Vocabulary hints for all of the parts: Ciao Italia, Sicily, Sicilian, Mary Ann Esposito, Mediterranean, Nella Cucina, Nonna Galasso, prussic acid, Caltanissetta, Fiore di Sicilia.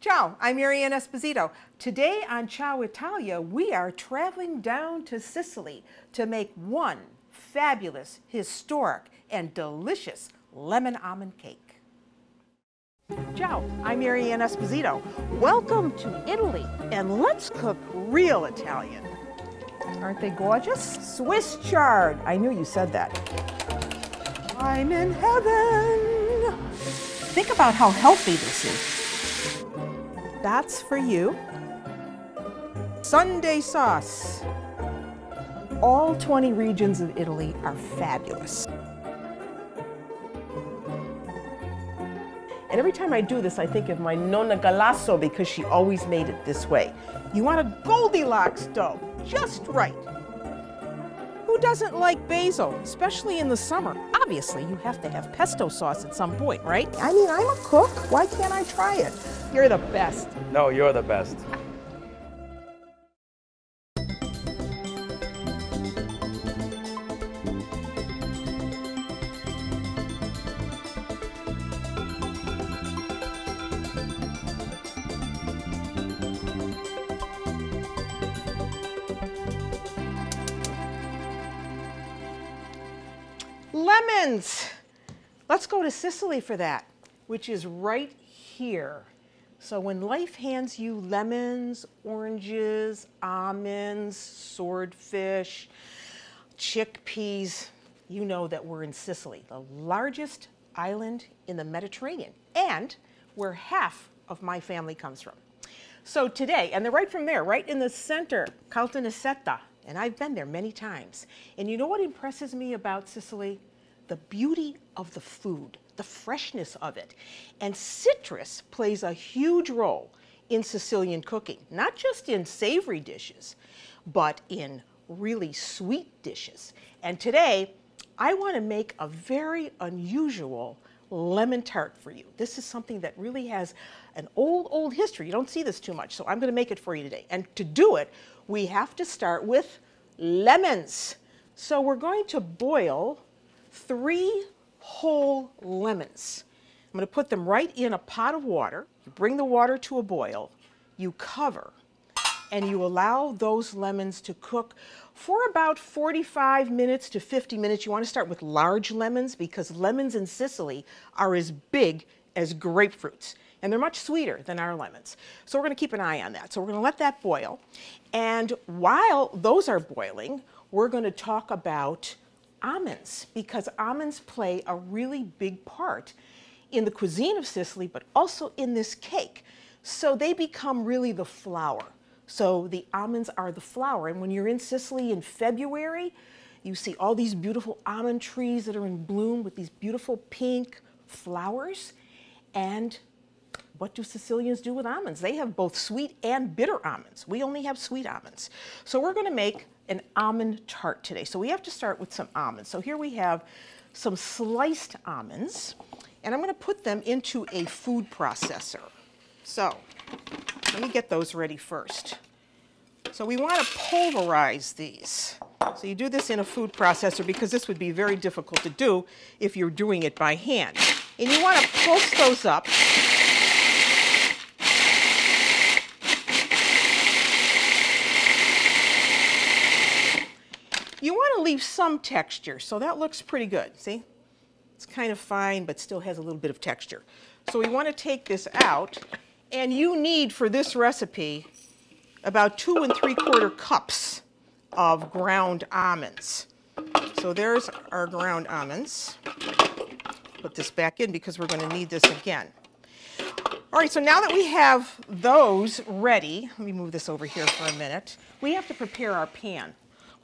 Ciao, I'm Mary Ann Esposito. Today on Ciao Italia, we are traveling down to Sicily to make one fabulous, historic, and delicious lemon almond cake. Ciao, I'm Mary Ann Esposito. Welcome to Italy, and let's cook real Italian. Aren't they gorgeous? Swiss chard. I knew you said that. I'm in heaven. Think about how healthy this is. That's for you. Sunday sauce. All 20 regions of Italy are fabulous. And every time I do this, I think of my Nonna Galasso because she always made it this way. You want a Goldilocks dough, just right. Who doesn't like basil, especially in the summer? Obviously, you have to have pesto sauce at some point, right? I mean, I'm a cook. Why can't I try it? You're the best. No, you're the best. Lemons. Let's go to Sicily for that, which is right here. So when life hands you lemons, oranges, almonds, swordfish, chickpeas, you know that we're in Sicily, the largest island in the Mediterranean, and where half of my family comes from. So today, and they're right from there, right in the center, Caltanissetta, and I've been there many times. And you know what impresses me about Sicily? The beauty of the food, the freshness of it. And citrus plays a huge role in Sicilian cooking, not just in savory dishes, but in really sweet dishes. And today, I want to make a very unusual lemon tart for you. This is something that really has an old history. You don't see this too much, so I'm going to make it for you today. And to do it, we have to start with lemons. So we're going to boil 3 whole lemons. I'm going to put them right in a pot of water. You bring the water to a boil, you cover, and you allow those lemons to cook for about 45 minutes to 50 minutes. You want to start with large lemons because lemons in Sicily are as big as grapefruits, and they're much sweeter than our lemons. So we're going to keep an eye on that. So we're going to let that boil, and while those are boiling, we're going to talk about almonds, because almonds play a really big part in the cuisine of Sicily, but also in this cake. So they become really the flour. So the almonds are the flour. And when you're in Sicily in February, you see all these beautiful almond trees that are in bloom with these beautiful pink flowers. And what do Sicilians do with almonds? They have both sweet and bitter almonds. We only have sweet almonds. So we're going to make an almond tart today. So we have to start with some almonds. So here we have some sliced almonds, and I'm going to put them into a food processor. So let me get those ready first. So we want to pulverize these. So you do this in a food processor because this would be very difficult to do if you're doing it by hand. And you want to pulse those up. You want to leave some texture, so that looks pretty good. See? It's kind of fine, but still has a little bit of texture. So we want to take this out, and you need for this recipe about 2 3/4 cups of ground almonds. So there's our ground almonds. Put this back in because we're going to need this again. All right, so now that we have those ready, let me move this over here for a minute. We have to prepare our pan.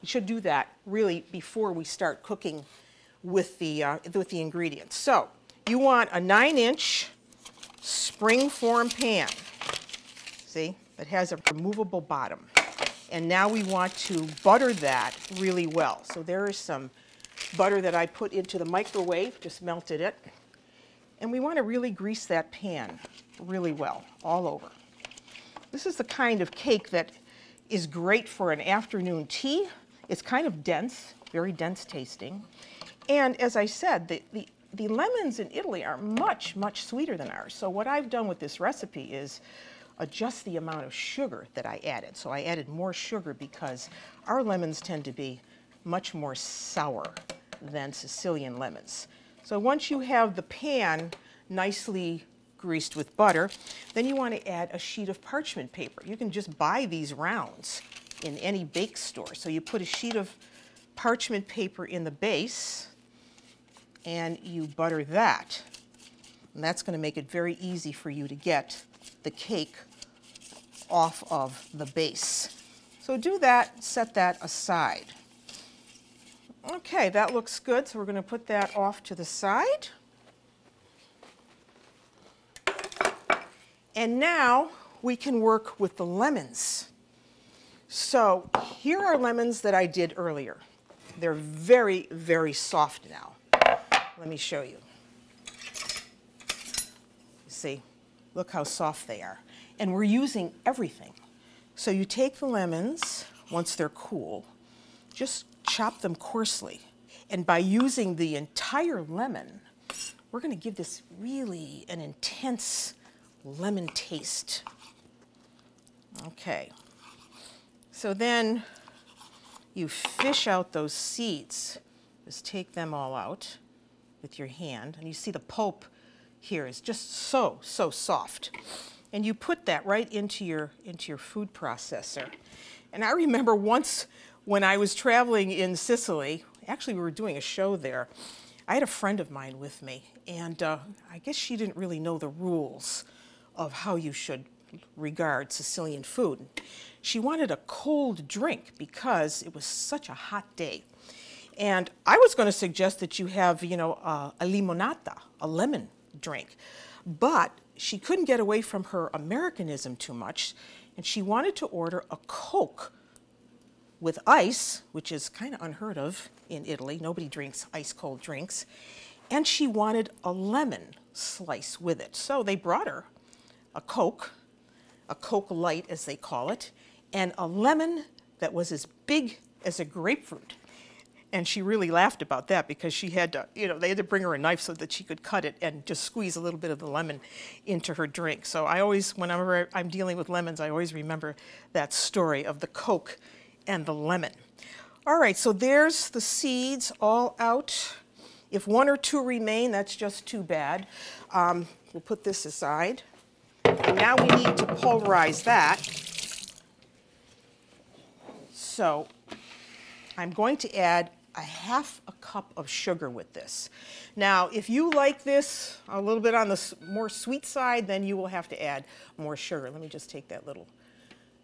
We should do that really before we start cooking with the ingredients. So you want a 9-inch springform pan. See, it has a removable bottom. And now we want to butter that really well. So there is some butter that I put into the microwave, just melted it. And we want to really grease that pan really well all over. This is the kind of cake that is great for an afternoon tea. It's kind of dense, very dense tasting. And as I said, the the lemons in Italy are much, much sweeter than ours. So what I've done with this recipe is adjust the amount of sugar that I added. So I added more sugar because our lemons tend to be much more sour than Sicilian lemons. So once you have the pan nicely greased with butter, then you want to add a sheet of parchment paper. You can just buy these rounds in any bake store. So you put a sheet of parchment paper in the base and you butter that. And that's going to make it very easy for you to get the cake off of the base. So do that, set that aside. Okay, that looks good, so we're going to put that off to the side. And now we can work with the lemons. So here are lemons that I did earlier. They're very, very soft now. Let me show you. See, look how soft they are. And we're using everything. So you take the lemons, once they're cool, just chop them coarsely. And by using the entire lemon, we're going to give this really an intense lemon taste. Okay, so then you fish out those seeds. Just take them all out with your hand, and you see the pulp here is just so, so soft. And you put that right into your food processor. And I remember once when I was traveling in Sicily, actually we were doing a show there, I had a friend of mine with me, and I guess she didn't really know the rules of how you should regard Sicilian food. She wanted a cold drink because it was such a hot day. And I was going to suggest that you have, you know, a limonata, a lemon drink. But she couldn't get away from her Americanism too much, and she wanted to order a Coke with ice, which is kind of unheard of in Italy. Nobody drinks ice-cold drinks. And she wanted a lemon slice with it. So they brought her a Coke Light as they call it, and a lemon that was as big as a grapefruit. And she really laughed about that because she had to, you know, they had to bring her a knife so that she could cut it and just squeeze a little bit of the lemon into her drink. So I always, whenever I'm dealing with lemons, I always remember that story of the Coke and the lemon. All right, so there's the seeds all out. If one or two remain, that's just too bad. We'll put this aside. And now we need to pulverize that. So I'm going to add a half a cup of sugar with this. Now, if you like this a little bit on the more sweet side, then you will have to add more sugar. Let me just take that little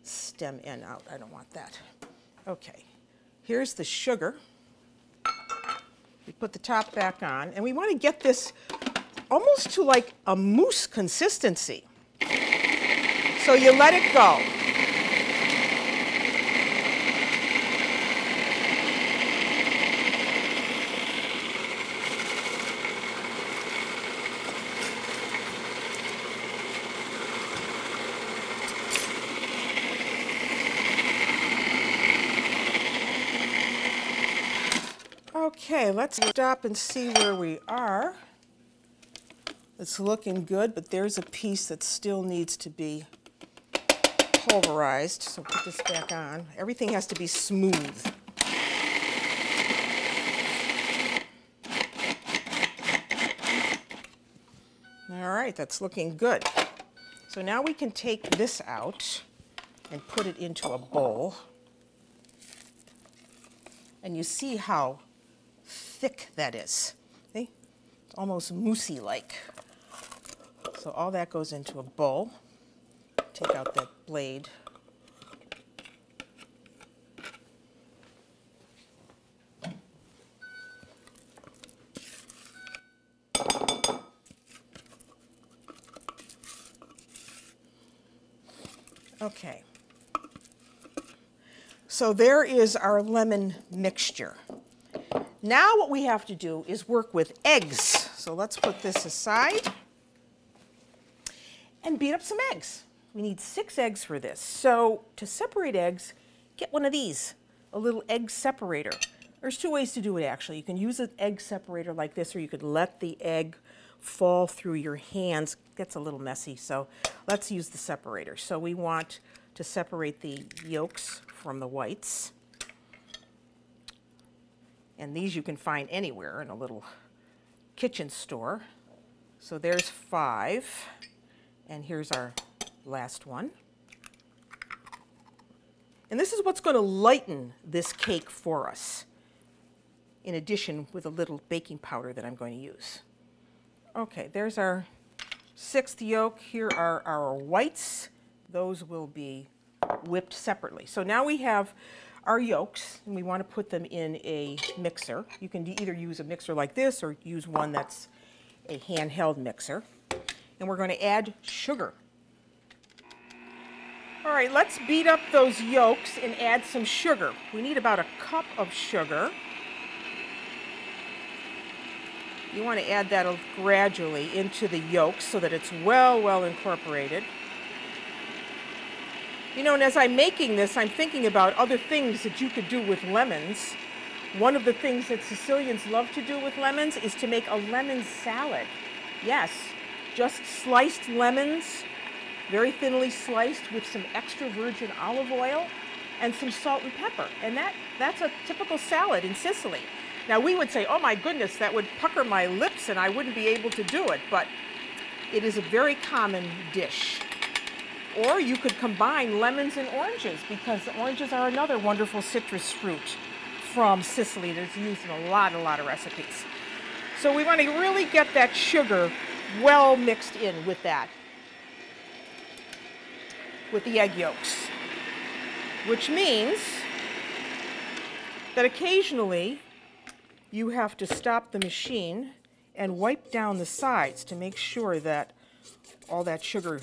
stem end out. I don't want that. Okay, here's the sugar. We put the top back on, and we want to get this almost to like a mousse consistency. So you let it go. Okay, let's stop and see where we are. It's looking good, but there's a piece that still needs to be pulverized, so put this back on. Everything has to be smooth. All right, that's looking good. So now we can take this out and put it into a bowl. And you see how thick that is. See? It's almost moussey-like. So all that goes into a bowl. Take out that blade. Okay. So there is our lemon mixture. Now what we have to do is work with eggs. So let's put this aside and beat up some eggs. We need 6 eggs for this. So to separate eggs, get one of these, a little egg separator. There's two ways to do it actually. You can use an egg separator like this, or you could let the egg fall through your hands. It gets a little messy, so let's use the separator. So we want to separate the yolks from the whites. And these you can find anywhere in a little kitchen store. So there's 5, and here's our last one. And this is what's going to lighten this cake for us, in addition with a little baking powder that I'm going to use. Okay, there's our 6th yolk. Here are our whites. Those will be whipped separately. So now we have our yolks, and we want to put them in a mixer. You can either use a mixer like this or use one that's a handheld mixer. And we're going to add sugar. All right, let's beat up those yolks and add some sugar. We need about a cup of sugar. You want to add that gradually into the yolks so that it's well incorporated. You know, and as I'm making this, I'm thinking about other things that you could do with lemons. One of the things that Sicilians love to do with lemons is to make a lemon salad. Yes, just sliced lemons, very thinly sliced, with some extra virgin olive oil and some salt and pepper. And that's a typical salad in Sicily. Now, we would say, oh my goodness, that would pucker my lips and I wouldn't be able to do it, but it is a very common dish. Or you could combine lemons and oranges, because oranges are another wonderful citrus fruit from Sicily that's used in a lot of recipes. So we want to really get that sugar well mixed in with that, with the egg yolks, which means that occasionally you have to stop the machine and wipe down the sides to make sure that all that sugar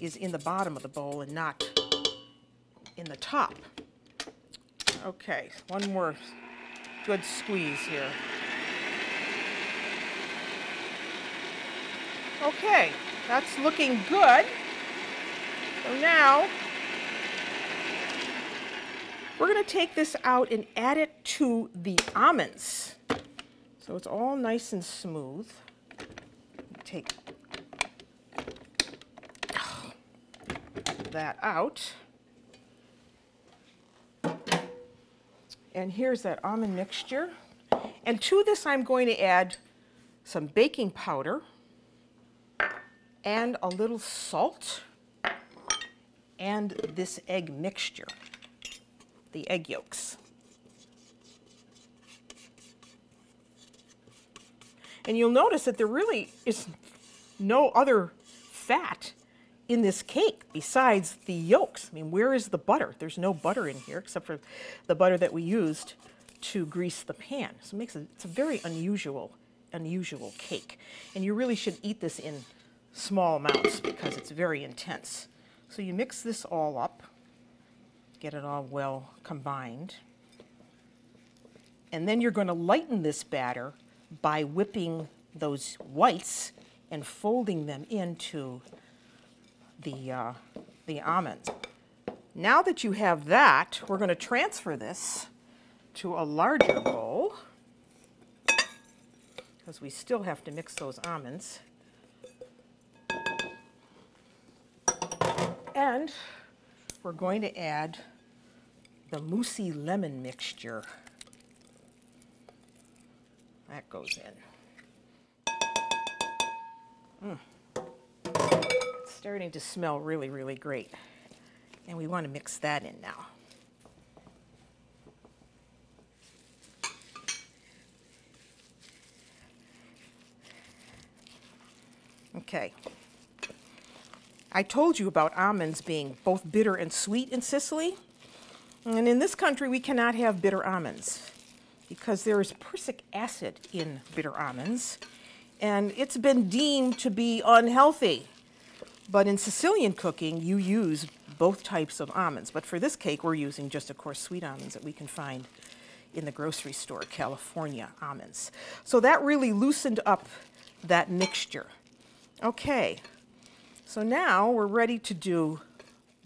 is in the bottom of the bowl and not in the top. Okay, one more good squeeze here. Okay, that's looking good. So now we're going to take this out and add it to the almonds. So it's all nice and smooth. Take that out. And here's that almond mixture. And to this I'm going to add some baking powder and a little salt and this egg mixture, the egg yolks. And you'll notice that there really is no other fat in this cake besides the yolks. I mean, where is the butter? There's no butter in here except for the butter that we used to grease the pan. So it makes it, it's a very unusual cake. And you really should eat this in small amounts because it's very intense. So you mix this all up, get it all well combined. And then you're going to lighten this batter by whipping those whites and folding them into the almonds. Now that you have that, we're going to transfer this to a larger bowl because we still have to mix those almonds. And we're going to add the moussey lemon mixture. That goes in. Starting to smell really great. And we want to mix that in now. Okay. I told you about almonds being both bitter and sweet in Sicily. And in this country, we cannot have bitter almonds because there is prussic acid in bitter almonds. And it's been deemed to be unhealthy. But in Sicilian cooking, you use both types of almonds. But for this cake, we're using just, of course, sweet almonds that we can find in the grocery store, California almonds. So that really loosened up that mixture. Okay, so now we're ready to do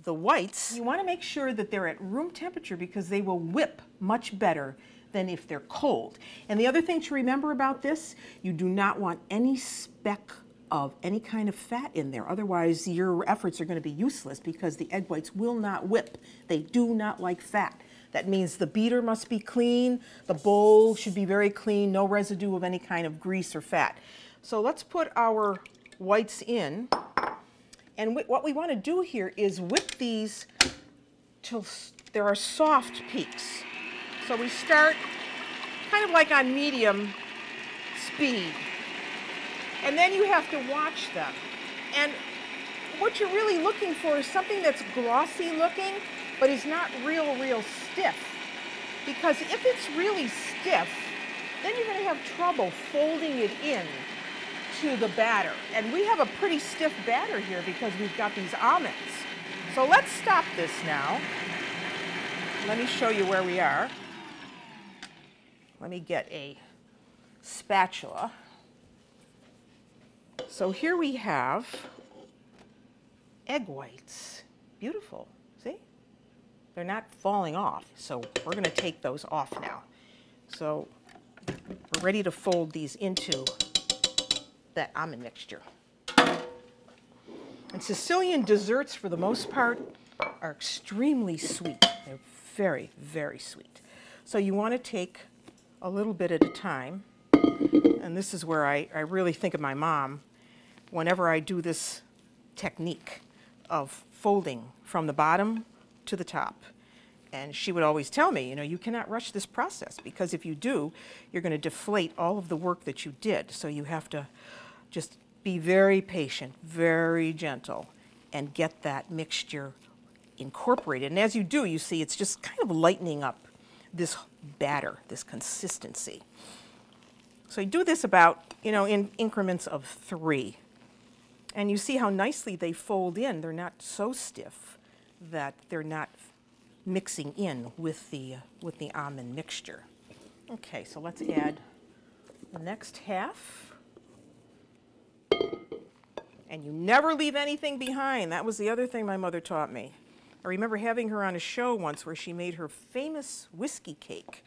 the whites. You want to make sure that they're at room temperature because they will whip much better than if they're cold. And the other thing to remember about this, you do not want any speck of any kind of fat in there. Otherwise, your efforts are going to be useless because the egg whites will not whip. They do not like fat. That means the beater must be clean, the bowl should be very clean, no residue of any kind of grease or fat. So let's put our whites in. And what we want to do here is whip these till there are soft peaks. So we start kind of like on medium speed. And then you have to watch them. And what you're really looking for is something that's glossy looking, but is not real stiff. Because if it's really stiff, then you're going to have trouble folding it in to the batter. And we have a pretty stiff batter here because we've got these almonds. So let's stop this now. Let me show you where we are. Let me get a spatula. So here we have egg whites. Beautiful, see? They're not falling off, so we're going to take those off now. So we're ready to fold these into that almond mixture. And Sicilian desserts, for the most part, are extremely sweet. They're very, very sweet. So you want to take a little bit at a time. And this is where I really think of my mom whenever I do this technique of folding from the bottom to the top. And she would always tell me, you know, you cannot rush this process because if you do, you're going to deflate all of the work that you did. So you have to just be very patient, very gentle, and get that mixture incorporated. And as you do, you see it's just kind of lightening up this batter, this consistency. So you do this about, you know, in increments of 3. And you see how nicely they fold in. They're not so stiff that they're not mixing in with the almond mixture. Okay, so let's add the next half. And you never leave anything behind. That was the other thing my mother taught me. I remember having her on a show once where she made her famous whiskey cake.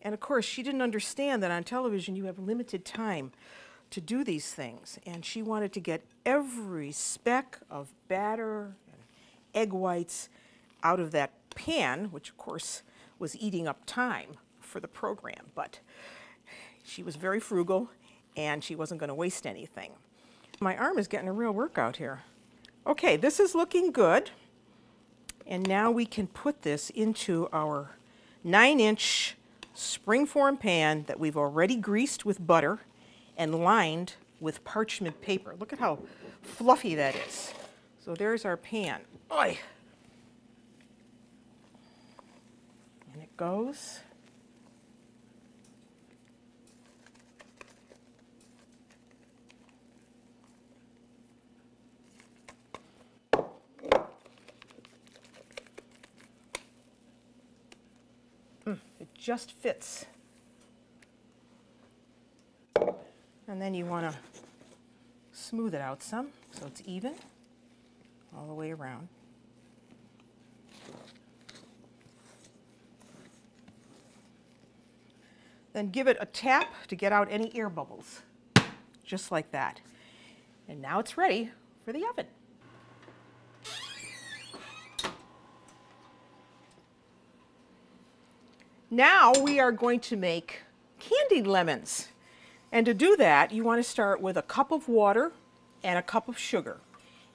And of course, she didn't understand that on television you have limited time to do these things. And she wanted to get every speck of batter and egg whites out of that pan, which of course was eating up time for the program, but she was very frugal and she wasn't going to waste anything. My arm is getting a real workout here. Okay, this is looking good. And now we can put this into our 9-inch springform pan that we've already greased with butter and lined with parchment paper. Look at how fluffy that is. So there's our pan. Oy. And it goes. It just fits. And then you want to smooth it out some so it's even all the way around. Then give it a tap to get out any air bubbles, just like that. And now it's ready for the oven. Now we are going to make candied lemons. And to do that, you want to start with a cup of water and a cup of sugar.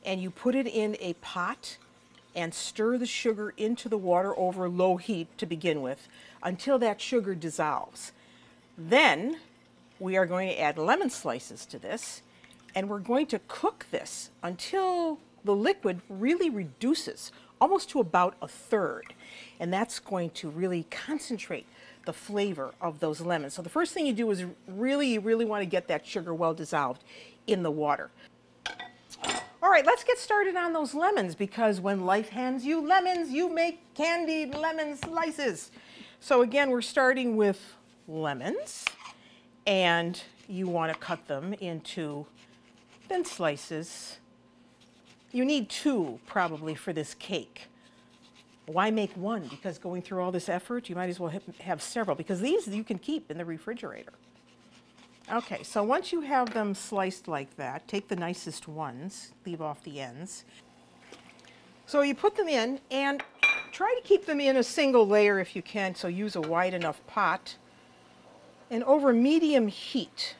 And you put it in a pot and stir the sugar into the water over low heat to begin with until that sugar dissolves. Then we are going to add lemon slices to this, and we're going to cook this until the liquid really reduces, almost to about 1/3. And that's going to really concentrate the flavor of those lemons. So the first thing you do is you really want to get that sugar well dissolved in the water. All right, let's get started on those lemons, because when life hands you lemons, you make candied lemon slices. So again, we're starting with lemons, and you want to cut them into thin slices. You need 2 probably for this cake. Why make one? Because going through all this effort, you might as well have several, because these you can keep in the refrigerator. Okay, so once you have them sliced like that, take the nicest ones, leave off the ends. So you put them in, and try to keep them in a single layer if you can, so use a wide enough pot. And over medium heat,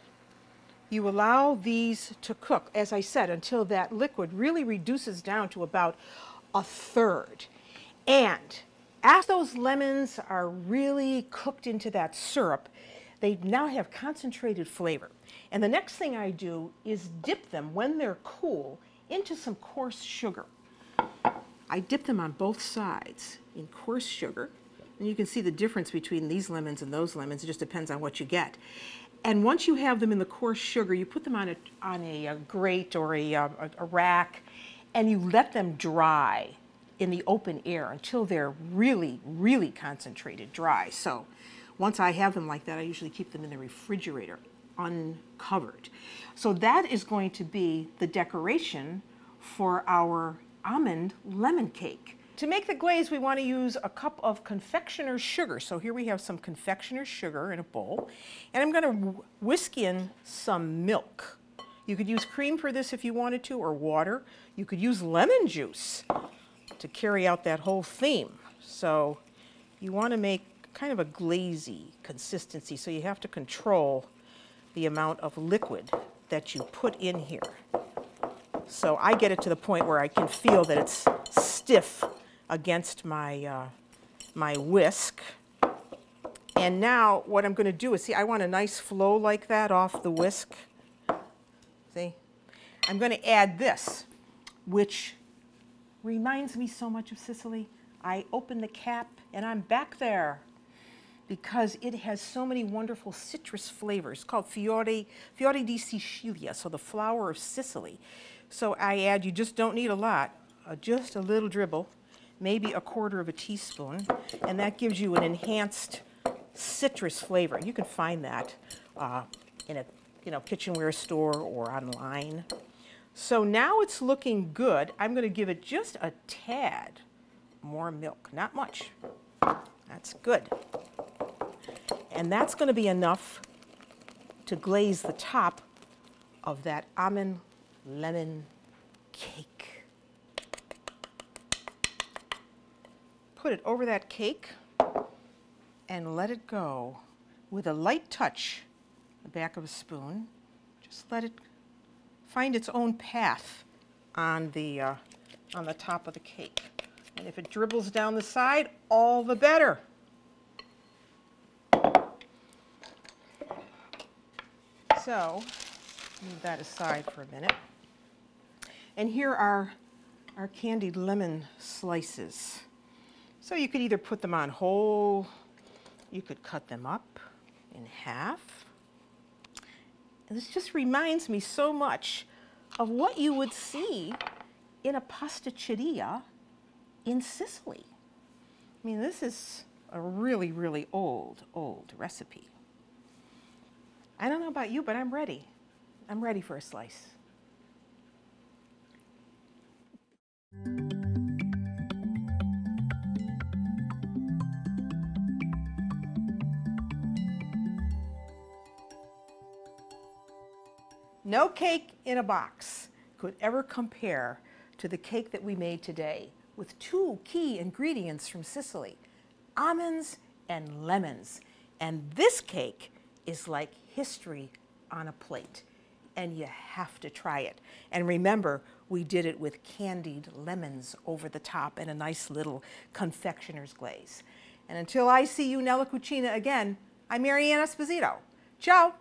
you allow these to cook, as I said, until that liquid really reduces down to about a third. And as those lemons are really cooked into that syrup, they now have concentrated flavor. And the next thing I do is dip them, when they're cool, into some coarse sugar. I dip them on both sides in coarse sugar. And you can see the difference between these lemons and those lemons. It just depends on what you get. And once you have them in the coarse sugar, you put them on a grate or a rack, and you let them dry in the open air until they're really, really concentrated dry. So once I have them like that, I usually keep them in the refrigerator uncovered. So that is going to be the decoration for our almond lemon cake. To make the glaze, we want to use a cup of confectioner's sugar. So here we have some confectioner's sugar in a bowl, and I'm going to whisk in some milk. You could use cream for this if you wanted to, or water. You could use lemon juice to carry out that whole theme. So you want to make kind of a glazy consistency, so you have to control the amount of liquid that you put in here. So I get it to the point where I can feel that it's stiff against my, my whisk. And now what I'm going to do is, see, I want a nice flow like that off the whisk. See? I'm going to add this, which reminds me so much of Sicily. I open the cap and I'm back there, because it has so many wonderful citrus flavors, called Fiore di Sicilia, so the flower of Sicily. So I add, you just don't need a lot, just a little dribble, maybe a quarter of a teaspoon, and that gives you an enhanced citrus flavor. You can find that in a kitchenware store or online. So now it's looking good. I'm going to give it just a tad more milk, not much. That's good. And that's going to be enough to glaze the top of that almond lemon cake. Put it over that cake and let it go with a light touch, the back of a spoon. Just let it find its own path on the top of the cake. And if it dribbles down the side, all the better. So, move that aside for a minute. And here are our candied lemon slices. So you could either put them on whole, you could cut them up in half. And this just reminds me so much of what you would see in a pasticceria in Sicily. I mean, this is a really, really old recipe. I don't know about you, but I'm ready. I'm ready for a slice. No cake in a box could ever compare to the cake that we made today with two key ingredients from Sicily, almonds and lemons. And this cake is like history on a plate, and you have to try it. And remember, we did it with candied lemons over the top and a nice little confectioner's glaze. And until I see you, Nella Cucina, again, I'm Mary Ann Esposito. Ciao!